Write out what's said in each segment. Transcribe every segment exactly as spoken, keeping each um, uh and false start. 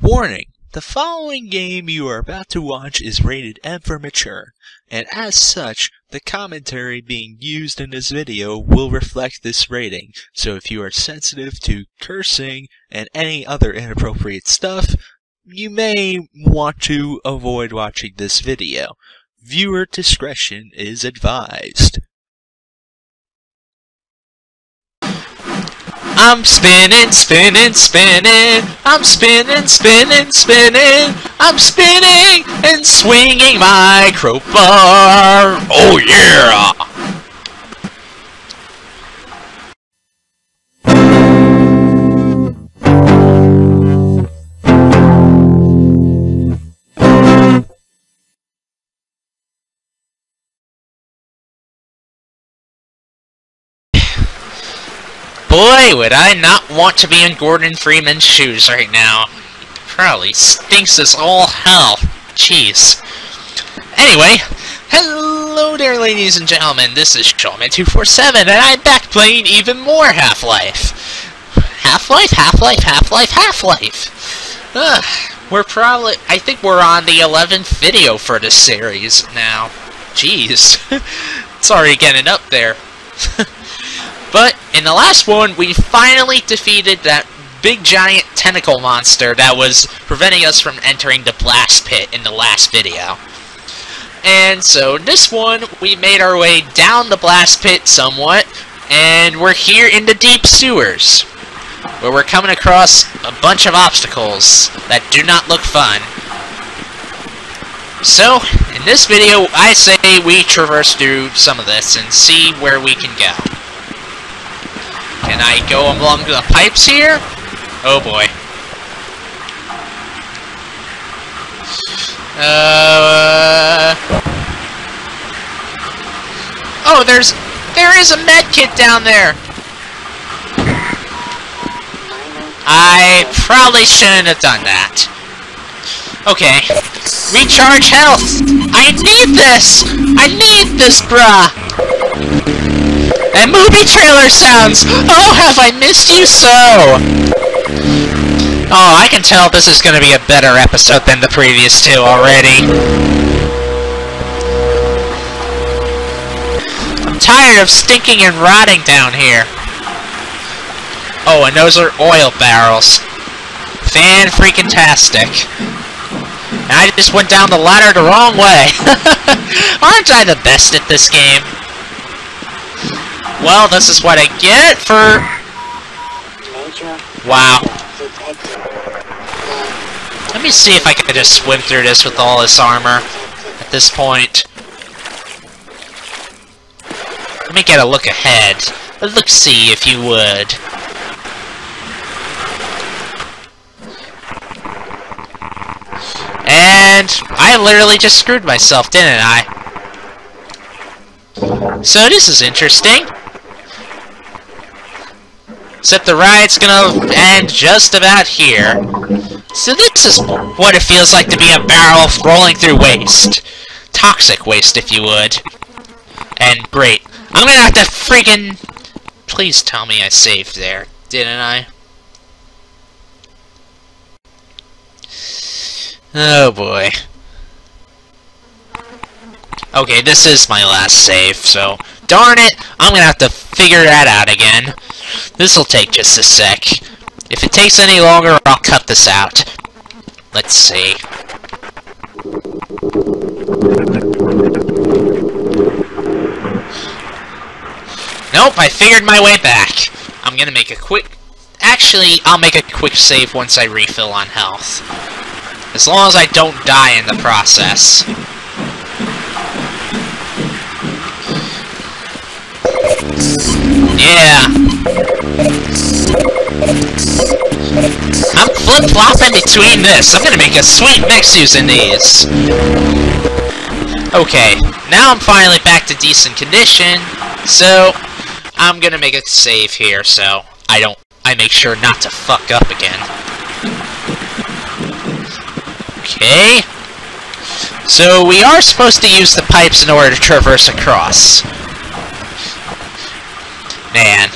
Warning! The following game you are about to watch is rated M for mature, and as such, the commentary being used in this video will reflect this rating, so if you are sensitive to cursing and any other inappropriate stuff, you may want to avoid watching this video. Viewer discretion is advised. I'm spinning, spinning, spinning. I'm spinning, spinning, spinning. I'm spinning and swinging my crowbar. Oh yeah! Boy, would I not want to be in Gordon Freeman's shoes right now. Probably stinks as all hell. Jeez. Anyway, hello there ladies and gentlemen, this is Seanman two forty-seven, and I'm back playing even more Half-Life. Half-Life, Half-Life, Half-Life, Half-Life. Ugh, we're probably, I think we're on the eleventh video for this series now. Jeez. Sorry getting up there. But, in the last one, we finally defeated that big giant tentacle monster that was preventing us from entering the blast pit in the last video. And so, this one, we made our way down the blast pit somewhat, and we're here in the deep sewers, where we're coming across a bunch of obstacles that do not look fun. So, in this video, I say we traverse through some of this and see where we can go. Can I go along the pipes here? Oh boy. Uh. Oh, there's there is a med kit down there. I probably shouldn't have done that. Okay. Recharge health. I need this. I need this, bruh. And movie trailer sounds! Oh, have I missed you so! Oh, I can tell this is gonna be a better episode than the previous two already. I'm tired of stinking and rotting down here. Oh, and those are oil barrels. Fan-freaking-tastic. I just went down the ladder the wrong way. Aren't I the best at this game? Well, this is what I get for... Wow. Let me see if I can just swim through this with all this armor at this point. Let me get a look ahead. Look see if you would. And I literally just screwed myself, didn't I? So this is interesting. Except the ride's gonna end just about here. So this is what it feels like to be a barrel rolling through waste. Toxic waste, if you would. And great. I'm gonna have to freaking... Please tell me I saved there, didn't I? Oh boy. Okay, this is my last save, so... Darn it! I'm gonna have to figure that out again. This'll take just a sec. If it takes any longer, I'll cut this out. Let's see. Nope, I figured my way back. I'm gonna make a quick... Actually, I'll make a quick save once I refill on health. As long as I don't die in the process. Yeah. I'm flip-flopping between this. I'm gonna make a sweet mix using these. Okay, now I'm finally back to decent condition, so I'm gonna make a save here so I don't I make sure not to fuck up again. Okay. So we are supposed to use the pipes in order to traverse across. Man,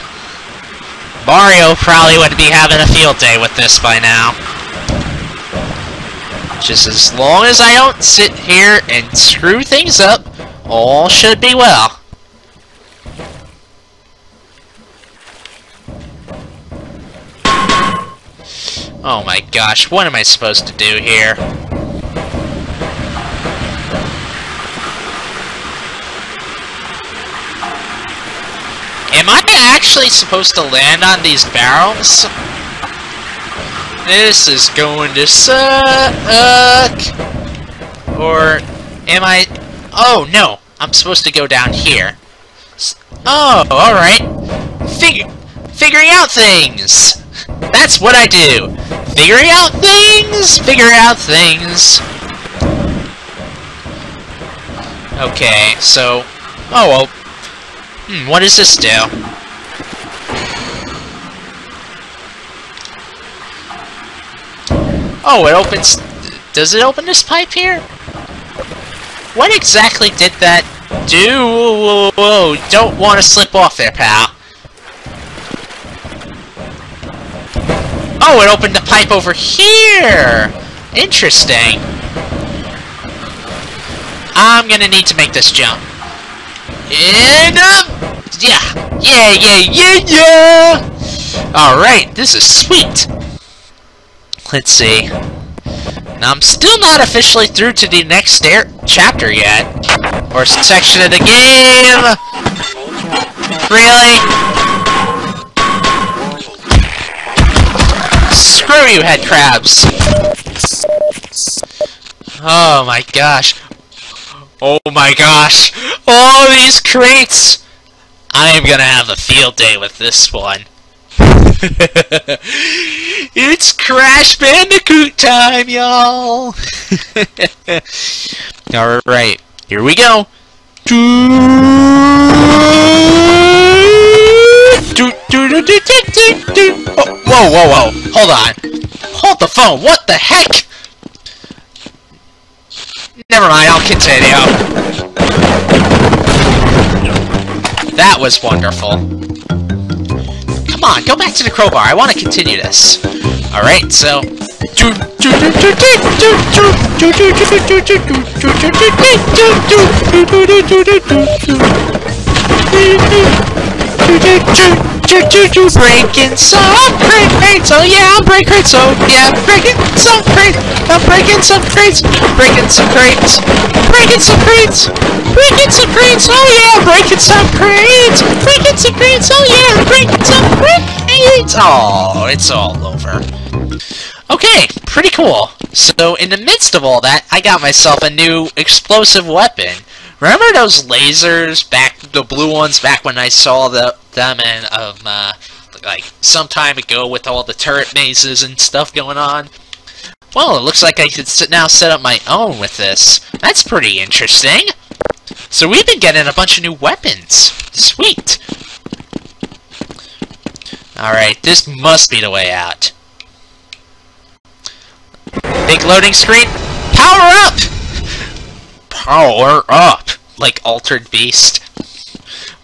Mario probably would be having a field day with this by now. just as long as I don't sit here and screw things up, all should be well. Oh my gosh, what am I supposed to do here? Am I actually supposed to land on these barrels? This is going to suck. Or am I... Oh no, I'm supposed to go down here. Oh, alright. Fig- figuring out things! That's what I do! Figuring out things! Figure out things! Okay, so... Oh well. Hmm, what does this do? Oh, it opens... Does it open this pipe here? What exactly did that do? Whoa, whoa, whoa. Don't want to slip off there, pal. Oh, it opened the pipe over here! Interesting. I'm gonna need to make this jump. And up! Yeah! Yeah, yeah, yeah, yeah! Alright, this is sweet! Let's see. Now, I'm still not officially through to the next stair chapter yet. Or section of the game! Really? Screw you, Headcrabs! Oh my gosh. Oh my gosh! All these crates! I am gonna have a field day with this one. It's Crash Bandicoot time, y'all! Alright, here we go! Oh, whoa, whoa, whoa! Hold on! Hold the phone! What the heck?! Never mind, I'll continue. That was wonderful. Come on, go back to the crowbar. I want to continue this. Alright, so... Breaking some crates, oh yeah, I'm breaking crates, oh yeah, breaking some crates, I'm breaking some crates, breaking some crates, breaking some crates, breaking some crates, oh yeah, breaking some crates, breaking some crates, oh yeah, breaking some crates. Oh, it's all over. Okay, pretty cool. So in the midst of all that, I got myself a new explosive weapon. Remember those lasers, back the blue ones, back when I saw the, them and um, uh, like some time ago with all the turret mazes and stuff going on? Well, it looks like I could sit, now set up my own with this. That's pretty interesting. So we've been getting a bunch of new weapons. Sweet. Alright, this must be the way out. Big loading screen. Power up! Power up! Like Altered Beast.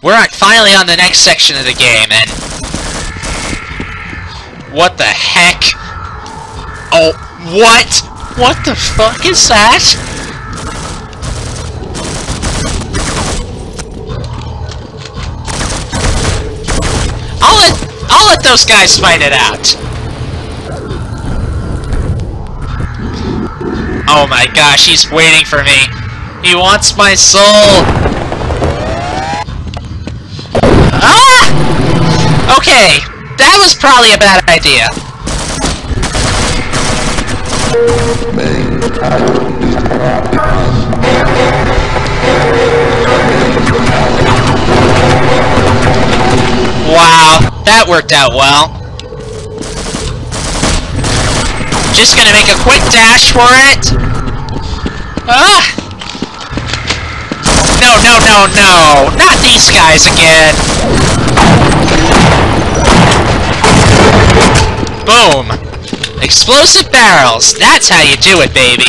We're on, finally on the next section of the game, and... What the heck? Oh, what? What the fuck is that? I'll let, I'll let those guys fight it out. Oh my gosh, he's waiting for me. He wants my soul! Ah! Okay, that was probably a bad idea. Wow, that worked out well. Just gonna make a quick dash for it. Ah! No, no, no, no! Not these guys again! Boom! Explosive barrels! That's how you do it, baby!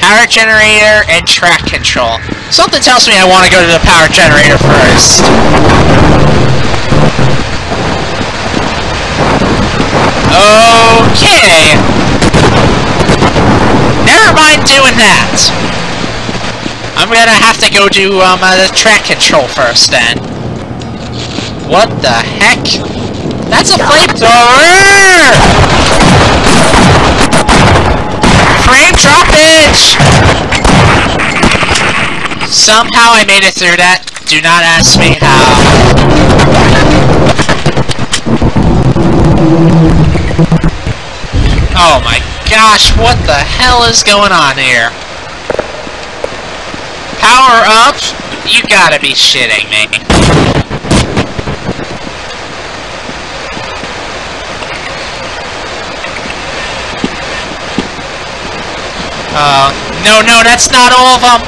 Power generator and track control. Something tells me I want to go to the power generator first. Okay! that. I'm gonna have to go do um, uh, track control first then. What the heck? That's a flamethrower! Frame droppage! Somehow I made it through that. Do not ask me how. Oh my gosh, what the hell is going on here? Power up? You gotta be shitting me. Uh, no, no, that's not all of them.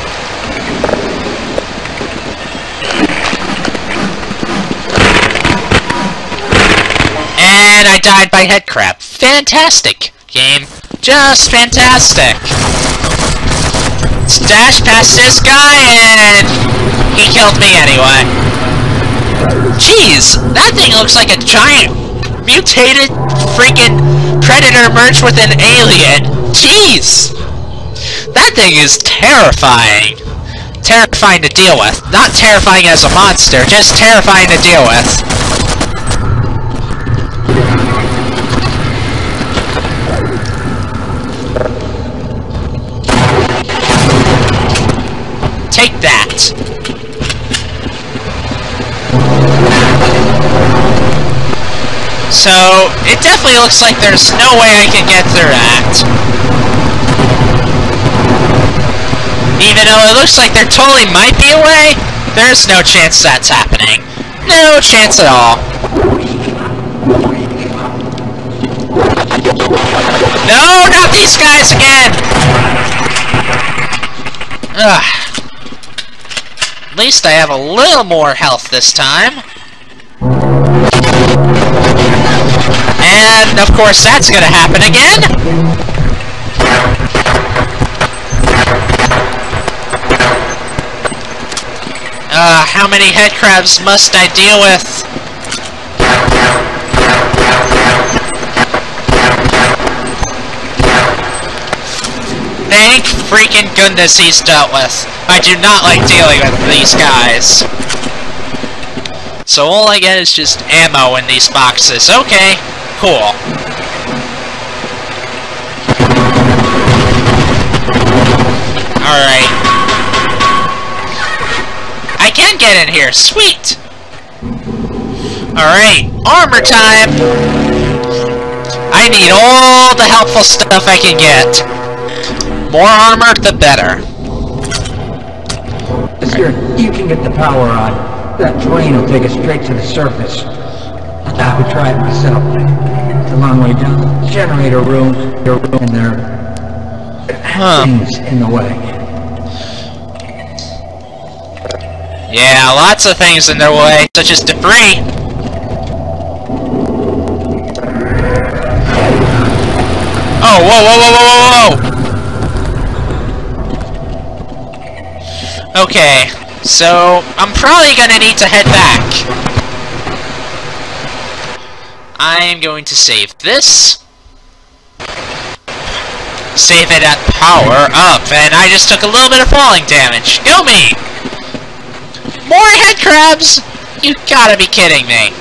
And I died by Headcrab. Fantastic game. Just fantastic. Let's dash past this guy and he killed me anyway. Jeez, that thing looks like a giant mutated freaking predator merged with an alien. Jeez! That thing is terrifying. Terrifying to deal with. Not terrifying as a monster, just terrifying to deal with. Take that! So, it definitely looks like there's no way I can get through that. Even though it looks like there totally might be a way, there's no chance that's happening. No chance at all. No, not these guys again! Ugh. At least I have a little more health this time. And, of course, that's gonna happen again! Uh, how many headcrabs must I deal with? Thank freaking goodness he's dealt with. I do not like dealing with these guys. So all I get is just ammo in these boxes. Okay, cool. Alright. I can get in here. Sweet! Alright, armor time! I need all the helpful stuff I can get. More armor, the better. Sure, you can get the power on. That drain will take us straight to the surface. I would try it myself. It's a long way down. Generator room, your room, and there are things in the way. Yeah, lots of things in their way, such as debris. Oh, whoa, whoa, whoa, whoa, whoa, whoa! Okay, so I'm probably gonna need to head back. I am going to save this. Save it at power up, and I just took a little bit of falling damage. Kill me! More headcrabs! You gotta be kidding me.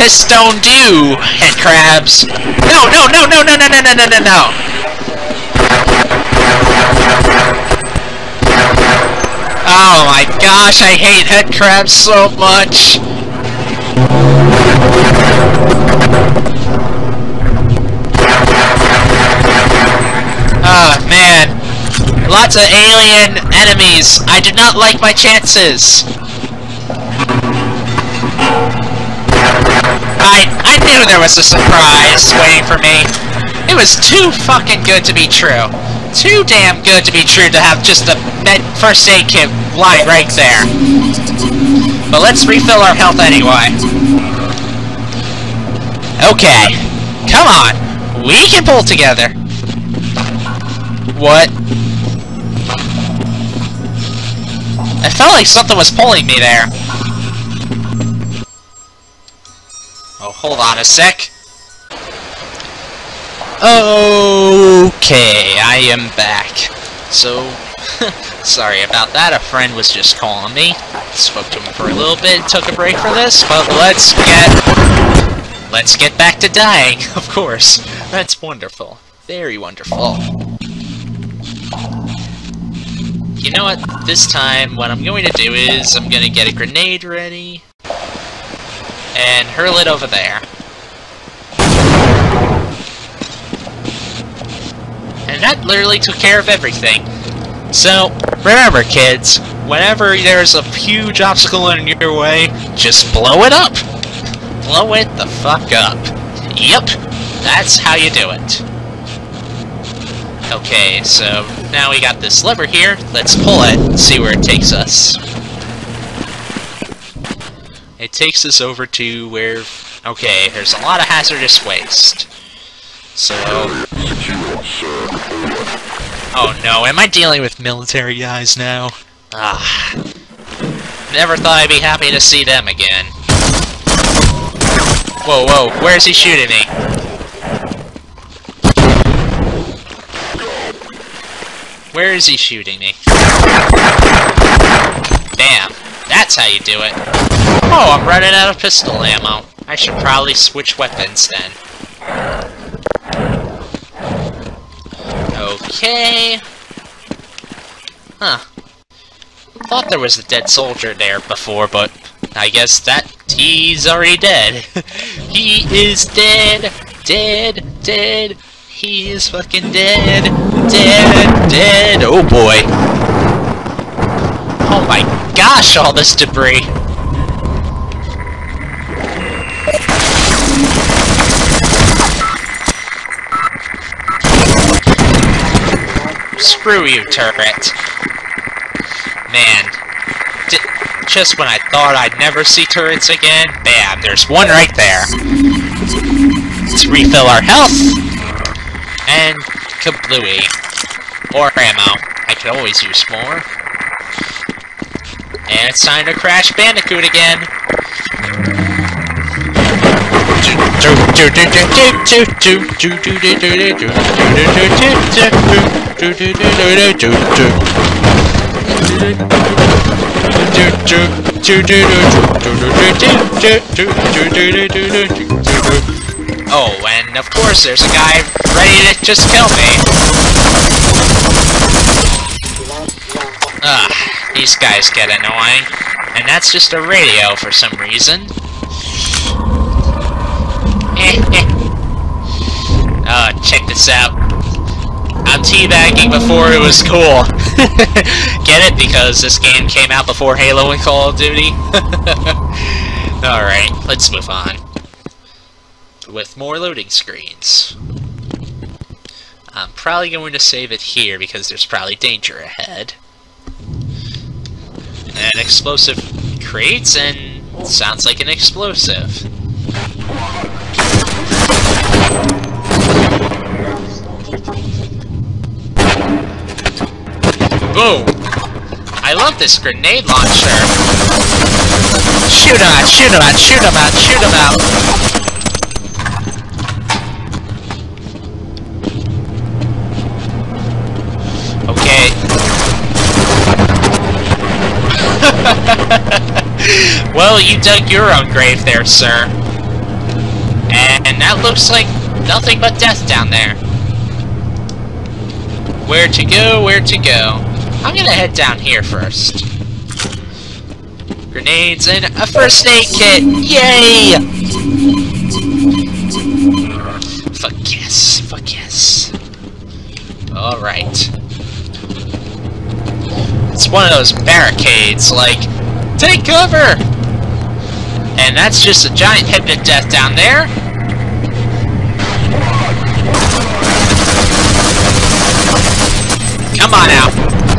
Piston do, headcrabs. No, no, no, no, no, no, no, no, no, no. Oh my gosh, I hate headcrabs so much! Oh man, lots of alien enemies. I do not like my chances. I I knew there was a surprise waiting for me. It was too fucking good to be true. Too damn good to be true to have just a med first aid kit lying right there. But let's refill our health anyway. Okay. Come on. We can pull together. What? I felt like something was pulling me there. Oh, hold on a sec. Okay, I am back. So, sorry about that, a friend was just calling me. Spoke to him for a little bit, took a break for this, but let's get... Let's get back to dying, of course. That's wonderful. Very wonderful. You know what? This time, what I'm going to do is, I'm going to get a grenade ready, and hurl it over there. And that literally took care of everything. So, remember kids, whenever there's a huge obstacle in your way, just blow it up! Blow it the fuck up. Yep, that's how you do it. Okay, so now we got this lever here, let's pull it and see where it takes us. It takes us over to where... Okay, there's a lot of hazardous waste. So... Oh no, am I dealing with military guys now? Ah. Never thought I'd be happy to see them again. Whoa, whoa, where's he shooting me? Where is he shooting me? Damn, that's how you do it. Oh, I'm running out of pistol ammo. I should probably switch weapons then. Okay. Huh. Thought there was a dead soldier there before, but I guess that he's already dead. He is dead, dead, dead. He is fucking dead, dead, dead. Oh boy. Oh my gosh, all this debris. Screw you, turret. Man. D just when I thought I'd never see turrets again, bam, there's one right there. Let's refill our health. And kablooey. Or ammo. I could always use more. And it's time to Crash Bandicoot again. Oh, and of course there's a guy ready to just kill me. Ugh, these guys get annoying. And that's just a radio for some reason. Uh, check this out. I'm teabagging before it was cool. Get it? Because this game came out before Halo and Call of Duty. Alright, let's move on. With more loading screens. I'm probably going to save it here because there's probably danger ahead. An explosive crates and sounds like an explosive. Boom! I love this grenade launcher. Shoot 'em out! Shoot 'em out! Shoot 'em out! Shoot 'em out! Well, you dug your own grave there, sir. And that looks like nothing but death down there. Where to go, where to go? I'm gonna head down here first. Grenades and a first aid kit! Yay! Fuck yes, fuck yes. Alright. It's one of those barricades, like, take cover! And that's just a giant hypnot death down there. Come on out.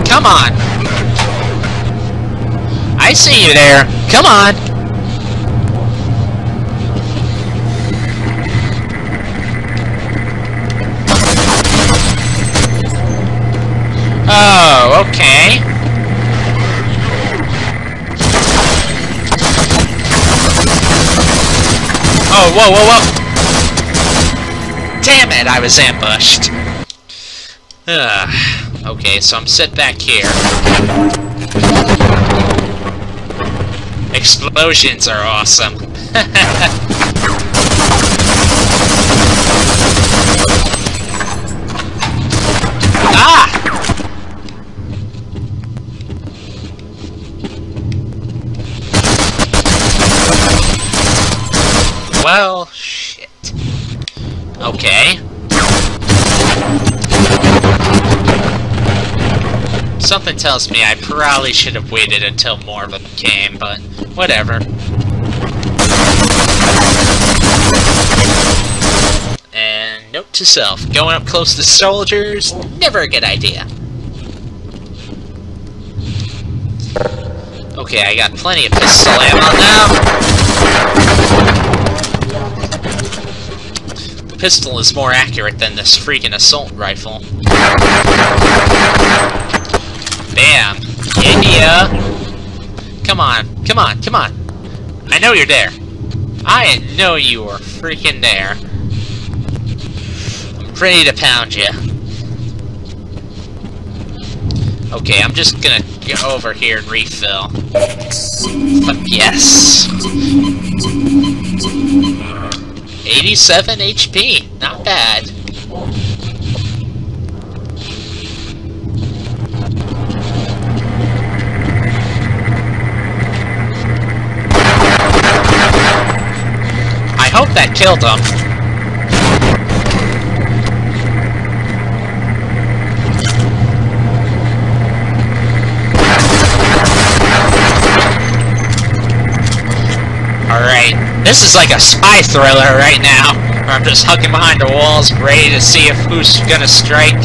Come on. I see you there. Come on. Oh, okay. Oh, whoa, whoa, whoa! Damn it, I was ambushed. Uh, okay, so I'm set back here. Explosions are awesome. Ah! Well, shit. Okay. Something tells me I probably should have waited until more of them came, but whatever. And note to self, going up close to soldiers, never a good idea. Okay, I got plenty of pistol ammo now. Pistol is more accurate than this freaking assault rifle. Bam! India! Come on, come on, come on! I know you're there! I know you are freaking there! I'm ready to pound you. Okay, I'm just gonna get over here and refill. But yes! eighty-seven H P, not bad. I hope that killed him. All right. This is like a spy thriller right now, where I'm just hugging behind the walls, ready to see if who's gonna strike.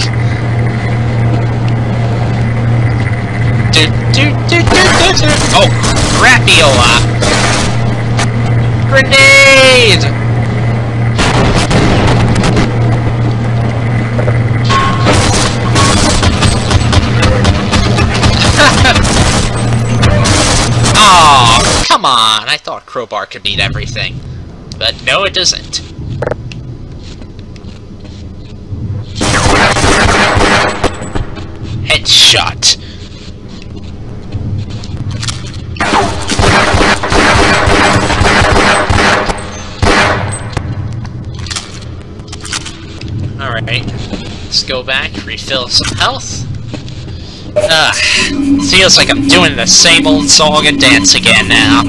Do, do, do, do, do, do. Oh, crapiola! Grenade! Oh, come on! I thought crowbar could beat everything, but no, it doesn't. Headshot. All right, let's go back, refill some health. Ugh, feels like I'm doing the same old song and dance again now.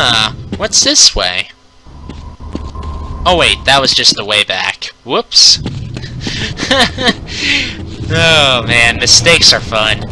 Huh, what's this way? Oh wait, that was just the way back. Whoops. Oh man, mistakes are fun.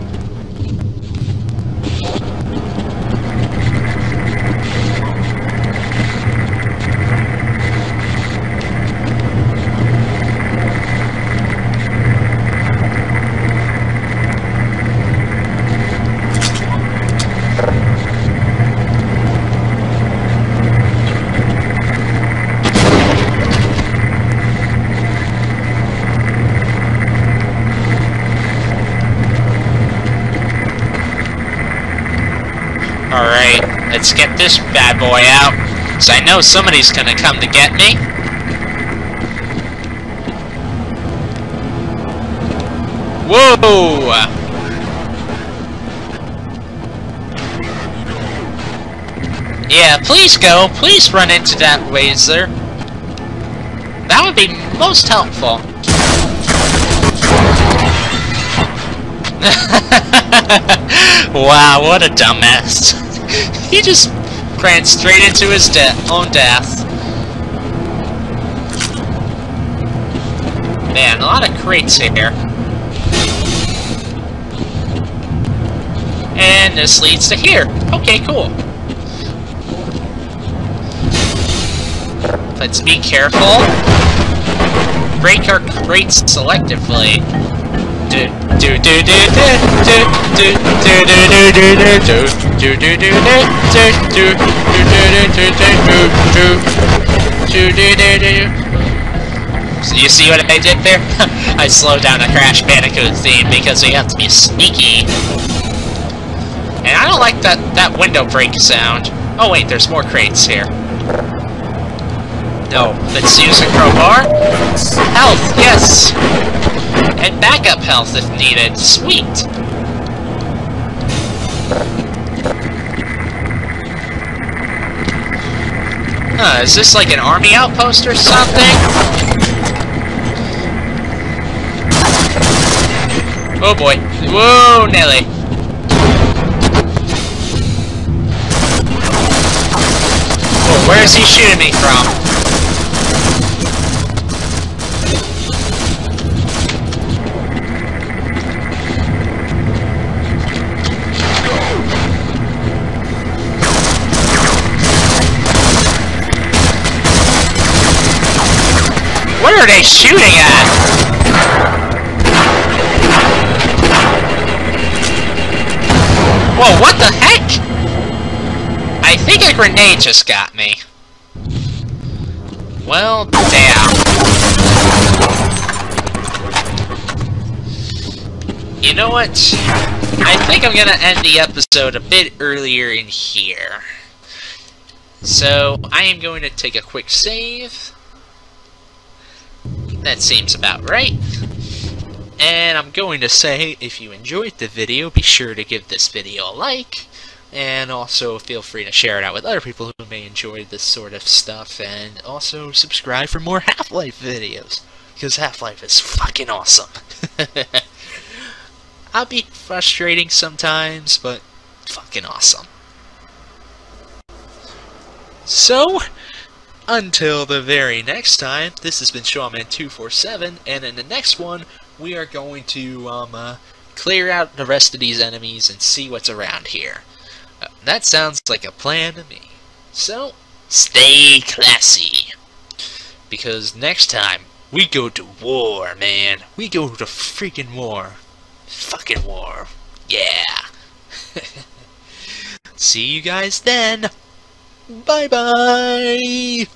Alright, let's get this bad boy out, because I know somebody's gonna come to get me. Whoa! Yeah, please go, please run into that laser. That would be most helpful. Wow, what a dumbass. He just ran straight into his de own death. Man, a lot of crates here. And this leads to here. Okay, cool. Let's be careful. Break our crates selectively. You see what I did there? I slowed down a Crash Bandicoot theme because we have to be sneaky. And I don't like that, that window break sound. Oh wait, there's more crates here. No, let's use a crowbar. Health, yes! And backup health if needed. Sweet! Huh, is this like an army outpost or something? Oh boy. Whoa, Nelly. Oh, where is he shooting me from? What are they shooting at? Whoa, what the heck? I think a grenade just got me. Well, damn. You know what? I think I'm gonna end the episode a bit earlier in here. So, I am going to take a quick save. That seems about right. And I'm going to say, if you enjoyed the video, be sure to give this video a like. And also feel free to share it out with other people who may enjoy this sort of stuff. And also subscribe for more Half-Life videos. Because Half-Life is fucking awesome. I'll be frustrating sometimes, but fucking awesome. So... until the very next time, this has been Seanman two forty-seven, and in the next one, we are going to um, uh, clear out the rest of these enemies and see what's around here. Uh, that sounds like a plan to me. So, stay classy. Because next time, we go to war, man. We go to freaking war. Fucking war. Yeah. See you guys then. Bye-bye!